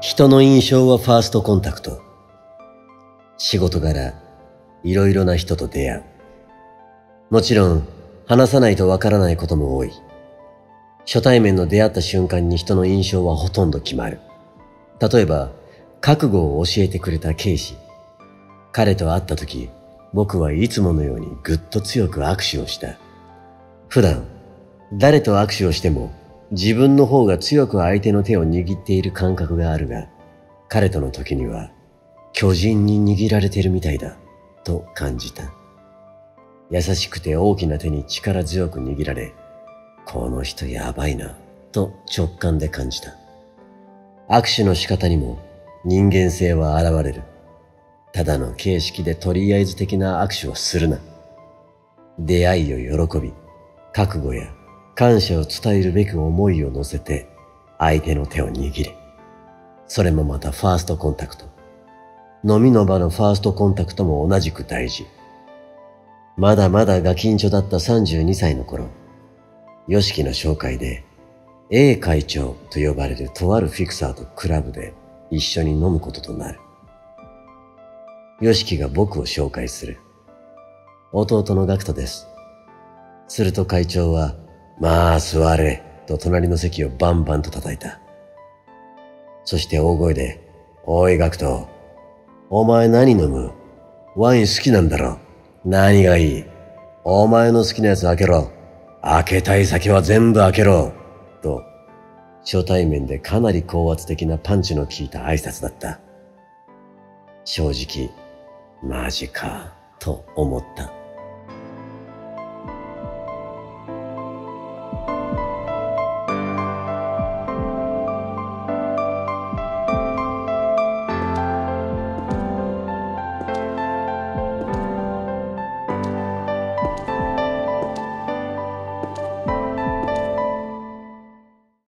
人の印象はファーストコンタクト。仕事柄、いろいろな人と出会う。もちろん、話さないとわからないことも多い。初対面の出会った瞬間に人の印象はほとんど決まる。例えば、覚悟を教えてくれた刑事。彼と会った時、僕はいつものようにぐっと強く握手をした。普段、誰と握手をしても自分の方が強く相手の手を握っている感覚があるが、彼との時には巨人に握られているみたいだと感じた。優しくて大きな手に力強く握られ、この人やばいなと直感で感じた。握手の仕方にも人間性は現れる。ただの形式でとりあえず的な握手をするな。出会いを喜び、覚悟や感謝を伝えるべく思いを乗せて相手の手を握れ。それもまたファーストコンタクト。飲みの場のファーストコンタクトも同じく大事。まだまだガキンチョだった32歳の頃、ヨシキの紹介で A 会長と呼ばれるとあるフィクサーとクラブで一緒に飲むこととなる。ヨシキが僕を紹介する。弟のガクトです。すると会長は、まあ座れ、と隣の席をバンバンと叩いた。そして大声で、おいガクト、お前何飲む？ワイン好きなんだろ？何がいい？お前の好きなやつ開けろ。開けたい酒は全部開けろ。と、初対面でかなり高圧的なパンチの効いた挨拶だった。正直、マジか、と思った。